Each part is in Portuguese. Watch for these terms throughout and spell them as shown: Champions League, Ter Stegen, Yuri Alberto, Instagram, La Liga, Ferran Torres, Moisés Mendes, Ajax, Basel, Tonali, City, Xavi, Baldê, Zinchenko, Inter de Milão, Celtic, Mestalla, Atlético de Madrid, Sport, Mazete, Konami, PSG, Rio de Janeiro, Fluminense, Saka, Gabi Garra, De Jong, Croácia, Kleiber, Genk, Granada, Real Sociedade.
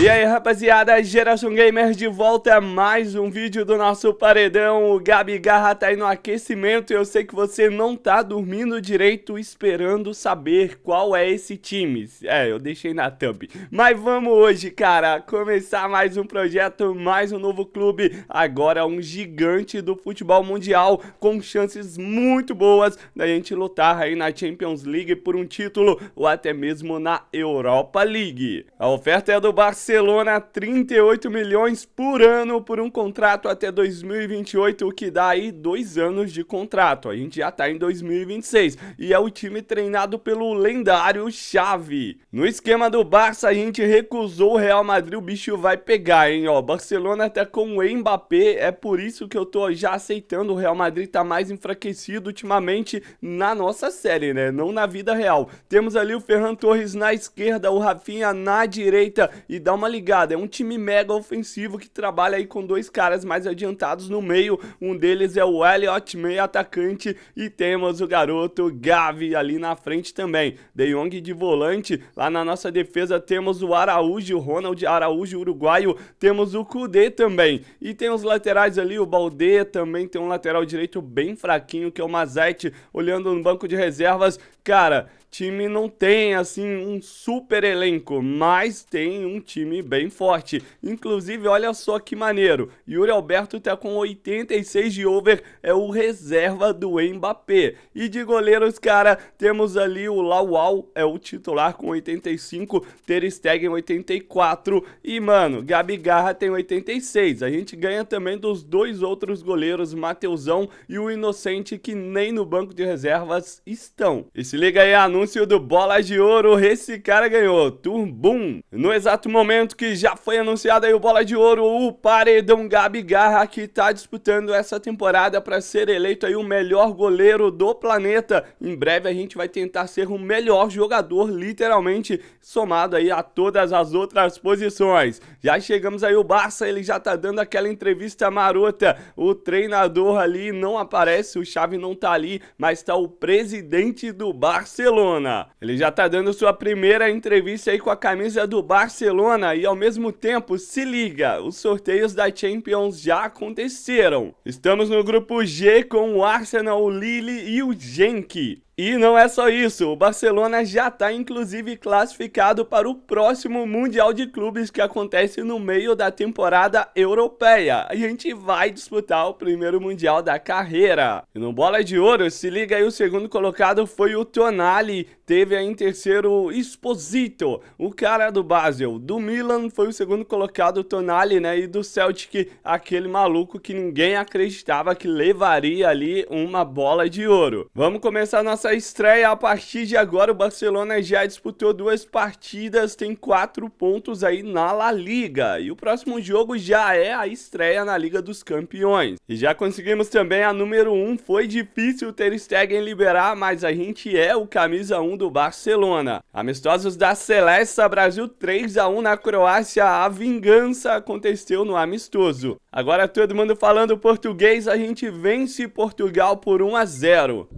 E aí, rapaziada, Geração Gamer de volta a mais um vídeo do nosso Paredão. O Gabi Garra tá aí no aquecimento e eu sei que você não tá dormindo direito esperando saber qual é esse time. É, eu deixei na thumb. Mas vamos hoje, cara, começar mais um projeto, mais um novo clube. Agora um gigante do futebol mundial com chances muito boas da gente lutar aí na Champions League por um título ou até mesmo na Europa League. A oferta é do Barcelona, 38 milhões por ano por um contrato até 2028, o que dá aí 2 anos de contrato. A gente já tá em 2026 e é o time treinado pelo lendário Xavi. No esquema do Barça, a gente recusou o Real Madrid, o bicho vai pegar, hein, ó. Barcelona tá com o Mbappé, é por isso que eu tô já aceitando. O Real Madrid tá mais enfraquecido ultimamente na nossa série, né, não na vida real. Temos ali o Ferran Torres na esquerda, o Rafinha na direita e dá uma ligada, é um time mega ofensivo que trabalha aí com 2 caras mais adiantados no meio, um deles é o Elliott, meio atacante, e temos o garoto Gavi ali na frente também, De Jong de volante. Lá na nossa defesa temos o Araújo, o Ronald Araújo, uruguaio, temos o Kudê também, e tem os laterais ali, o Baldê também tem um lateral direito bem fraquinho, que é o Mazete. Olhando no banco de reservas, cara, time não tem assim um super elenco, mas tem um time bem forte. Inclusive, olha só que maneiro, Yuri Alberto tá com 86 de over, é o reserva do Mbappé. E de goleiros, cara, temos ali o Lauau, é o titular com 85, Ter Stegen 84 e, mano, Gabi Garra tem 86. A gente ganha também dos 2 outros goleiros, Mateusão e o Inocente, que nem no banco de reservas estão. E se liga aí, anúncio do Bola de Ouro, esse cara ganhou, Turbum. No exato momento que já foi anunciado aí o Bola de Ouro, o Paredão Gabigarra, que tá disputando essa temporada para ser eleito aí o melhor goleiro do planeta. Em breve a gente vai tentar ser o melhor jogador, literalmente, somado aí a todas as outras posições. Já chegamos aí, o Barça, ele já tá dando aquela entrevista marota, o treinador ali não aparece, o Xavi não tá ali, mas tá o presidente do Barcelona. Ele já tá dando sua primeira entrevista aí com a camisa do Barcelona e, ao mesmo tempo, se liga, os sorteios da Champions já aconteceram. Estamos no grupo G com o Arsenal, o Lille e o Genk. E não é só isso, o Barcelona já está inclusive classificado para o próximo Mundial de Clubes, que acontece no meio da temporada europeia. A gente vai disputar o primeiro Mundial da carreira. E no Bola de Ouro, se liga aí, o segundo colocado foi o Tonali, teve aí em terceiro o Esposito, o cara do Basel. Do Milan foi o segundo colocado, o Tonali, né, e do Celtic, aquele maluco que ninguém acreditava que levaria ali uma Bola de Ouro. Vamos começar nossa estreia a partir de agora. O Barcelona já disputou 2 partidas, tem 4 pontos aí na La Liga, e o próximo jogo já é a estreia na Liga dos Campeões. E já conseguimos também a número 1, foi difícil o Ter Stegen liberar, mas a gente é o camisa 1 do Barcelona. Amistosos da Seleção, Brasil 3 a 1 na Croácia, a vingança aconteceu no amistoso. Agora todo mundo falando português, a gente vence Portugal por 1 a 0.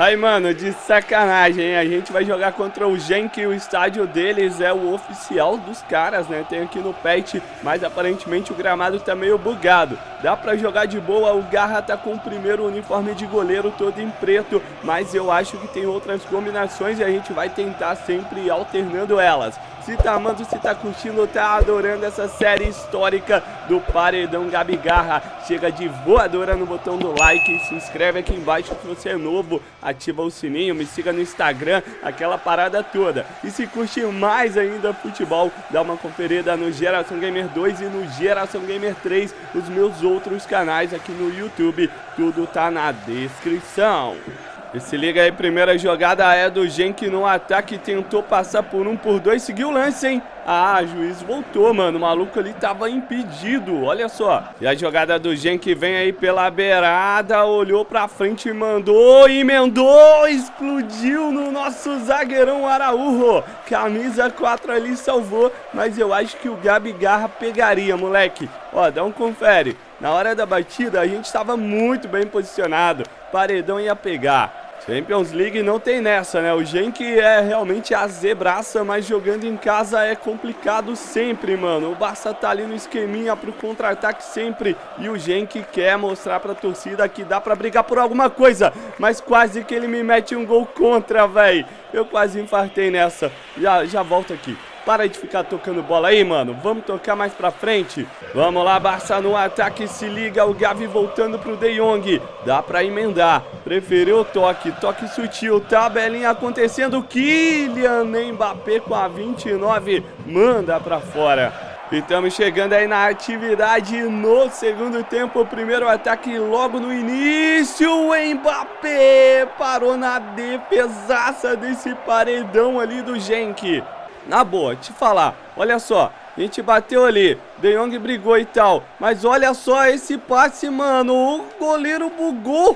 Aí, mano, de sacanagem, hein? A gente vai jogar contra o Genk, o estádio deles é o oficial dos caras, né? Tem aqui no patch, mas aparentemente o gramado tá meio bugado. Dá pra jogar de boa, o Garra tá com o primeiro uniforme de goleiro todo em preto, mas eu acho que tem outras combinações e a gente vai tentar sempre alternando elas. Se tá amando, se tá curtindo, tá adorando essa série histórica do Paredão Gabigarra, chega de voadora no botão do like, se inscreve aqui embaixo se você é novo, ativa o sininho, me siga no Instagram, aquela parada toda. E se curte mais ainda futebol, dá uma conferida no Geração Gamer 2 e no Geração Gamer 3, os meus outros canais aqui no YouTube, tudo tá na descrição. E se liga aí, primeira jogada é do Genk no ataque, tentou passar por 1, por 2, seguiu o lance, hein? Ah, juiz voltou, mano, o maluco ali tava impedido, olha só. E a jogada do Genk vem aí pela beirada, olhou pra frente, mandou, emendou, explodiu no nosso zagueirão Araújo. Camisa 4 ali salvou, mas eu acho que o Gabi Garra pegaria, moleque. Ó, dá um confere. Na hora da batida a gente tava muito bem posicionado, Paredão ia pegar. Champions League não tem nessa, né? O Genk é realmente a zebraça, mas jogando em casa é complicado sempre, mano. O Barça tá ali no esqueminha pro contra-ataque sempre. E o Genk quer mostrar pra torcida que dá pra brigar por alguma coisa. Mas quase que ele me mete um gol contra, velho. Eu quase infartei nessa. Já volto aqui. Para de ficar tocando bola aí, mano. Vamos tocar mais pra frente. Vamos lá, Barça no ataque. Se liga, o Gavi voltando pro De Jong. Dá pra emendar. Preferiu o toque. Toque sutil. Tabelinha acontecendo. Kylian Mbappé com a 29. Manda pra fora. E estamos chegando aí na atividade no segundo tempo. O primeiro ataque logo no início. O Mbappé parou na defesaça desse paredão ali do Genk. Na boa, te falar, olha só, a gente bateu ali, De Jong brigou e tal, mas olha só esse passe, mano, o goleiro bugou,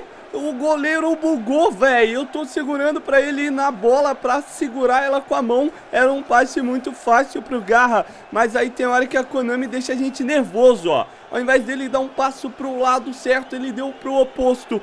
velho, eu tô segurando pra ele ir na bola, pra segurar ela com a mão, era um passe muito fácil pro Garra, mas aí tem hora que a Konami deixa a gente nervoso, ó, ao invés dele dar um passo pro lado certo, ele deu pro oposto,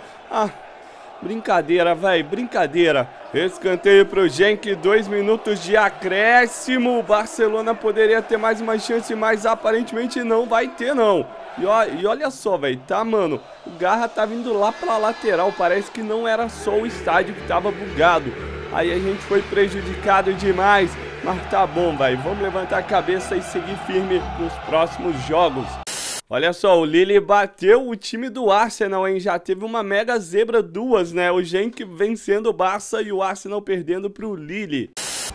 brincadeira, velho, brincadeira. Escanteio pro Genk, 2 minutos de acréscimo. O Barcelona poderia ter mais uma chance, mas aparentemente não vai ter, não. E olha só, velho, tá, mano? O Garra tá vindo lá pra lateral, parece que não era só o estádio que tava bugado. Aí a gente foi prejudicado demais, mas tá bom, velho. Vamos levantar a cabeça e seguir firme nos próximos jogos. Olha só, o Lille bateu o time do Arsenal, hein? Já teve uma mega zebra, duas, né? O Genk vencendo o Barça e o Arsenal perdendo pro Lille.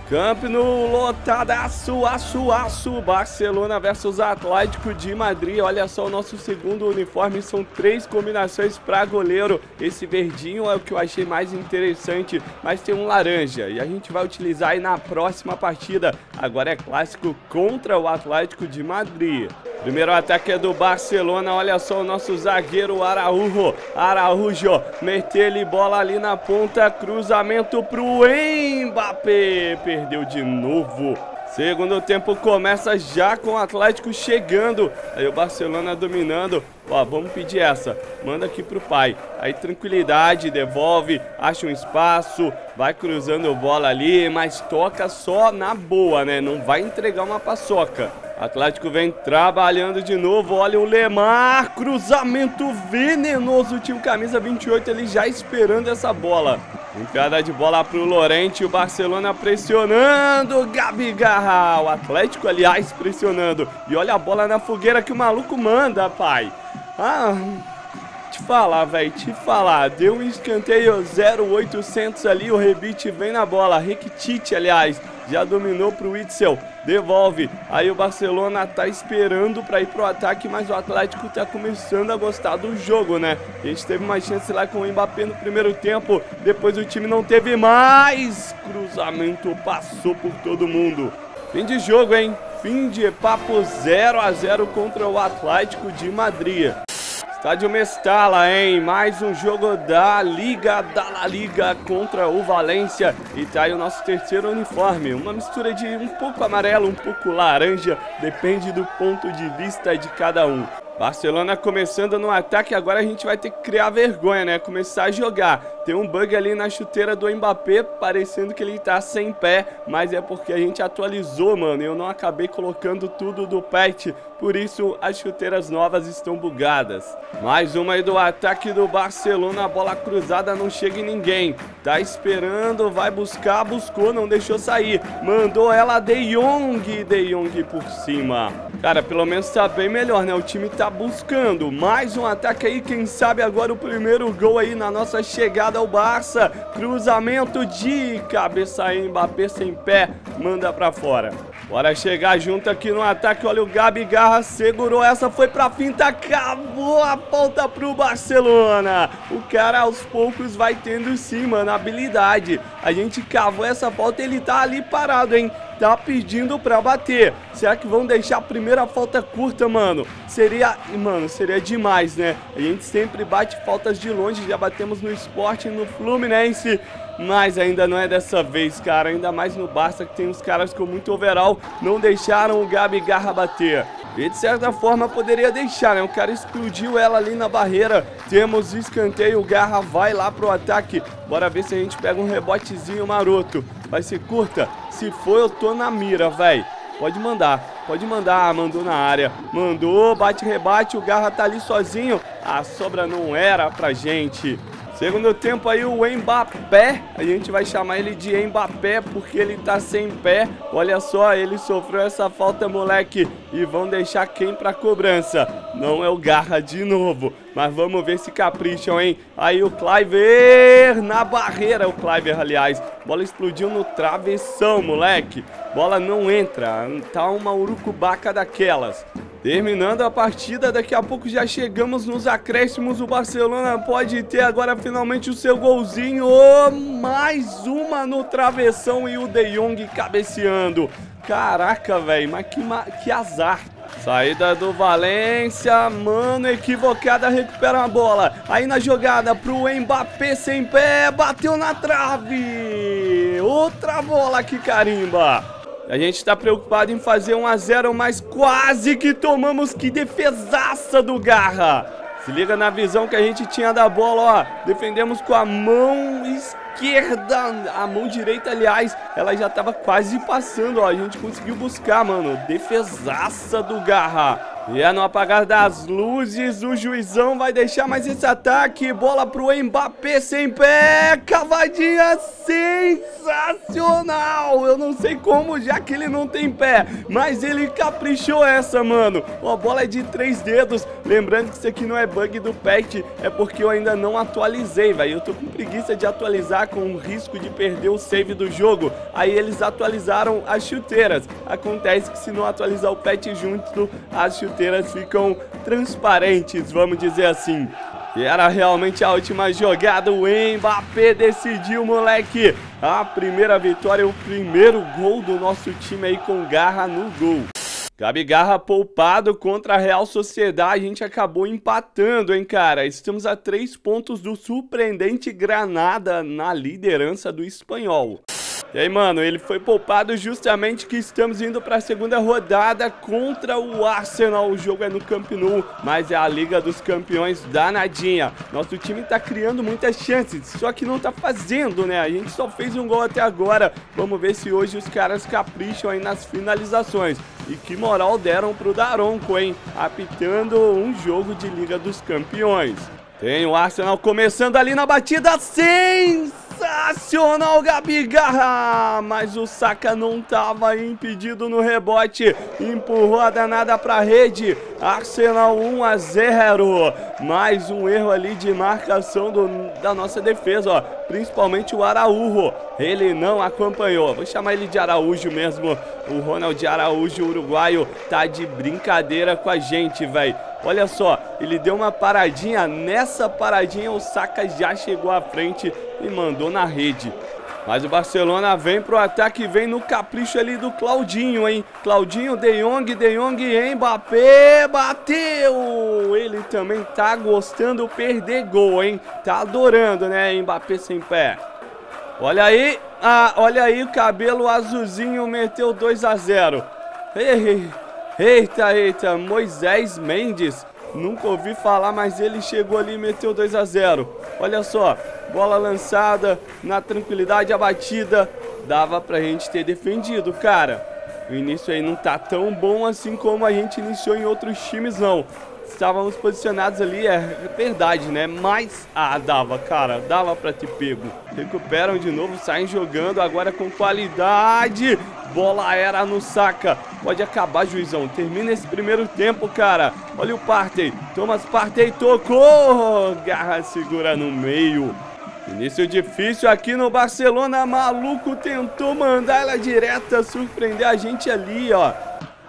Camp Nou lotadaço, aço, Barcelona versus Atlético de Madrid. Olha só o nosso segundo uniforme, são 3 combinações para goleiro. Esse verdinho é o que eu achei mais interessante, mas tem um laranja e a gente vai utilizar aí na próxima partida. Agora é clássico contra o Atlético de Madrid. Primeiro ataque é do Barcelona, olha só o nosso zagueiro Araújo, meteu-lhe bola ali na ponta, cruzamento pro Mbappé, perdeu de novo. Segundo tempo começa já com o Atlético chegando, aí o Barcelona dominando, ó, vamos pedir essa, manda aqui pro pai, aí tranquilidade, devolve, acha um espaço, vai cruzando bola ali, mas toca só na boa, né, não vai entregar uma paçoca. Atlético vem trabalhando de novo, olha o Lemar, cruzamento venenoso, o time camisa 28 ele já esperando essa bola. Entrada de bola pro Lorente, o Barcelona pressionando, Gabi Garra, o Atlético aliás pressionando. E olha a bola na fogueira que o maluco manda, pai. Te falar, deu um escanteio 0800 ali, o rebite vem na bola, Riquitite aliás, já dominou pro Witzel, devolve, aí o Barcelona tá esperando pra ir pro ataque, mas o Atlético tá começando a gostar do jogo, né? A gente teve uma chance lá com o Mbappé no primeiro tempo, depois o time não teve mais, cruzamento passou por todo mundo. Fim de jogo, hein? Fim de papo, 0 a 0 contra o Atlético de Madrid. Estádio Mestalla, hein? Mais um jogo da Liga, da La Liga contra o Valencia. E tá aí o nosso terceiro uniforme. Uma mistura de um pouco amarelo, um pouco laranja. Depende do ponto de vista de cada um. Barcelona começando no ataque, agora a gente vai ter que criar vergonha, né? Começar a jogar. Tem um bug ali na chuteira do Mbappé, parecendo que ele tá sem pé, mas é porque a gente atualizou, mano. Eu não acabei colocando tudo do patch, por isso as chuteiras novas estão bugadas. Mais uma aí do ataque do Barcelona, a bola cruzada não chega em ninguém. Tá esperando, vai buscar, buscou, não deixou sair. Mandou ela De Jong por cima. Cara, pelo menos tá bem melhor, né? O time tá buscando. Mais um ataque aí, quem sabe agora o primeiro gol aí na nossa chegada ao Barça. Cruzamento de cabeça aí, Mbappé sem pé, manda pra fora. Bora chegar junto aqui no ataque, olha o Gabi Garra, segurou essa, foi pra finta, acabou a falta pro Barcelona. O cara aos poucos vai tendo sim, mano, habilidade. A gente cavou essa falta e ele tá ali parado, hein? Tá pedindo pra bater. Será que vão deixar a primeira falta curta, mano? Seria demais, né? A gente sempre bate faltas de longe. Já batemos no Sporting, no Fluminense. Mas ainda não é dessa vez, cara. Ainda mais no Barça, que tem uns caras com muito overall. Não deixaram o Gabi Garra bater. E de certa forma poderia deixar, né? O cara explodiu ela ali na barreira. Temos escanteio, o Garra vai lá pro ataque. Bora ver se a gente pega um rebotezinho maroto. Vai ser curta. Se for, eu tô na mira, véi. Pode mandar, pode mandar. Mandou na área, mandou, bate, rebate. O Garra tá ali sozinho. A sobra não era pra gente. Segundo tempo aí o Mbappé, a gente vai chamar ele de Mbappé porque ele tá sem pé. Olha só, ele sofreu essa falta, moleque. E vão deixar quem pra cobrança? Não é o Garra de novo. Mas vamos ver se capricham, hein? Aí o Kleiber na barreira, o Kleiber, aliás. Bola explodiu no travessão, moleque. Bola não entra, tá uma urucubaca daquelas. Terminando a partida, daqui a pouco já chegamos nos acréscimos. O Barcelona pode ter agora finalmente o seu golzinho. Oh, mais uma no travessão e o De Jong cabeceando. Caraca, velho, mas que azar. Saída do Valencia, mano, equivocada, recupera a bola. Aí na jogada pro Mbappé sem pé, bateu na trave. Outra bola que carimba. A gente tá preocupado em fazer 1 a 0, mas quase que tomamos. Que defesaça do Garra. Se liga na visão que a gente tinha da bola, ó. Defendemos com a mão esquerda, a mão direita, aliás. Ela já tava quase passando, ó. A gente conseguiu buscar, mano. Defesaça do Garra. E é no apagar das luzes, o juizão vai deixar mais esse ataque. Bola pro Mbappé sem pé, cavadinha sensacional. Eu não sei como, já que ele não tem pé, mas ele caprichou essa, mano. Ó, bola é de 3 dedos. Lembrando que isso aqui não é bug do patch, é porque eu ainda não atualizei, velho. Eu tô com preguiça de atualizar, com o risco de perder o save do jogo. Aí eles atualizaram as chuteiras. Acontece que se não atualizar o patch junto, as chuteiras ficam transparentes, vamos dizer assim. E era realmente a última jogada. O Mbappé decidiu, moleque. A primeira vitória, o primeiro gol do nosso time aí com Garra no gol. Gabi Garra poupado contra a Real Sociedade, a gente acabou empatando, hein, cara? Estamos a 3 pontos do surpreendente Granada na liderança do espanhol. E aí, mano, ele foi poupado justamente que estamos indo para a 2ª rodada contra o Arsenal. O jogo é no Camp Nou, mas é a Liga dos Campeões danadinha. Nosso time tá criando muitas chances, só que não tá fazendo, né? A gente só fez 1 gol até agora. Vamos ver se hoje os caras capricham aí nas finalizações. E que moral deram pro Daronco, hein? Apitando um jogo de Liga dos Campeões. Tem o Arsenal começando ali na batida, sensacional Gabi Garra, mas o Saka não tava impedido no rebote, empurrou a danada pra rede. Arsenal 1 a 0, mais um erro ali de marcação da nossa defesa, ó, principalmente o Araújo, ele não acompanhou. Vou chamar ele de Araújo mesmo, o Ronald Araújo, o uruguaio, tá de brincadeira com a gente, velho. Olha só, ele deu uma paradinha, nessa paradinha o Saka já chegou à frente e mandou na rede. Mas o Barcelona vem pro ataque, vem no capricho ali do Claudinho, hein? Claudinho, De Jong, Mbappé, bateu! Ele também tá gostando perder gol, hein? Tá adorando, né? Mbappé sem pé. Olha aí, olha aí o cabelo azulzinho, meteu 2 a 0. Eita, Moisés Mendes, nunca ouvi falar, mas ele chegou ali e meteu 2 a 0. Olha só, bola lançada, na tranquilidade, a batida, dava pra gente ter defendido, cara. O início aí não tá tão bom assim como a gente iniciou em outros times, não. Estávamos posicionados ali, é verdade, né? Mas, dava, cara, dava pra ter pego. Recuperam de novo, saem jogando, agora com qualidade. Bola era no Saka. Pode acabar, juizão. Termina esse primeiro tempo, cara. Olha o Partey. Thomas Partey tocou. Garra segura no meio. Início difícil aqui no Barcelona. Maluco tentou mandar ela direta, surpreender a gente ali, ó.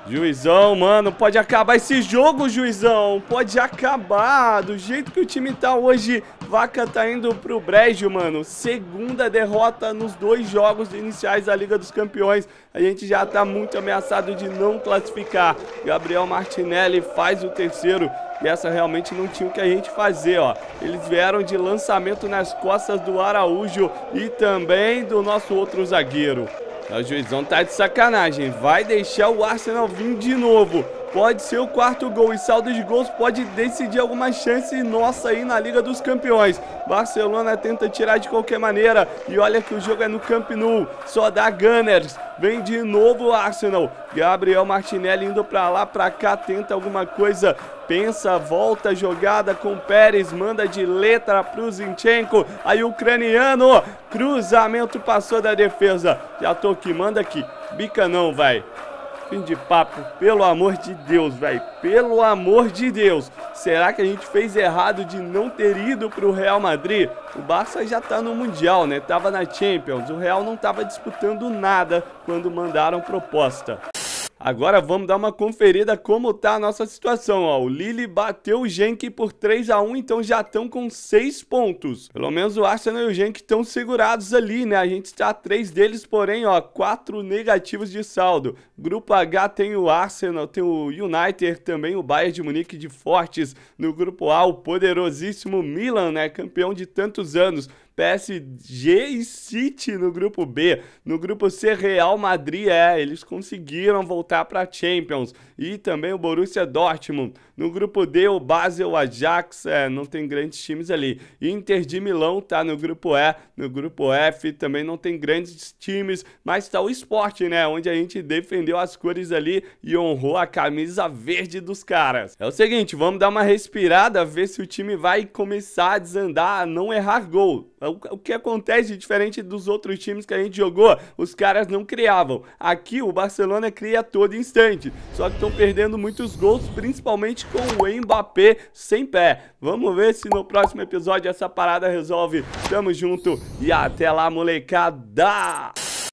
Juizão, mano, pode acabar esse jogo, juizão. Pode acabar. Do jeito que o time tá hoje, vaca tá indo pro brejo, mano. 2ª derrota nos 2 jogos iniciais da Liga dos Campeões. A gente já tá muito ameaçado de não classificar. Gabriel Martinelli faz o 3º. E essa realmente não tinha o que a gente fazer, ó. Eles vieram de lançamento nas costas do Araújo e também do nosso outro zagueiro. O juizão tá de sacanagem, vai deixar o Arsenal vir de novo. Pode ser o quarto gol e saldo de gols pode decidir alguma chance nossa aí na Liga dos Campeões. Barcelona tenta tirar de qualquer maneira e olha que o jogo é no Camp Nou, só dá Gunners. Vem de novo o Arsenal. Gabriel Martinelli indo pra lá, pra cá, tenta alguma coisa, pensa, volta a jogada com Pérez, manda de letra pro Zinchenko, aí o ucraniano, cruzamento passou da defesa, já tô aqui, manda aqui, bica não, vai. Fim de papo, pelo amor de Deus, velho, pelo amor de Deus. Será que a gente fez errado de não ter ido pro Real Madrid? O Barça já tá no Mundial, né? Tava na Champions, o Real não tava disputando nada quando mandaram proposta. Agora vamos dar uma conferida como tá a nossa situação, ó. O Lille bateu o Genk por 3 a 1, então já estão com 6 pontos. Pelo menos o Arsenal e o Genk estão segurados ali, né? A gente tá a 3 deles, porém, ó, 4 negativos de saldo. Grupo H tem o Arsenal, tem o United, também o Bayern de Munique de fortes. No grupo A, o poderosíssimo Milan, né? Campeão de tantos anos. PSG e City no grupo B. No grupo C, Real Madrid, eles conseguiram voltar para Champions. E também o Borussia Dortmund. No grupo D, o Basel, o Ajax, não tem grandes times ali. Inter de Milão tá no grupo E. No grupo F também não tem grandes times, mas tá o Sport, né? Onde a gente defendeu as cores ali e honrou a camisa verde dos caras. É o seguinte, vamos dar uma respirada, ver se o time vai começar a desandar, a não errar gol. O que acontece, diferente dos outros times que a gente jogou, os caras não criavam. Aqui o Barcelona cria a todo instante, só que estão perdendo muitos gols, principalmente com o Mbappé sem pé. Vamos ver se no próximo episódio essa parada resolve. Tamo junto e até lá, molecada!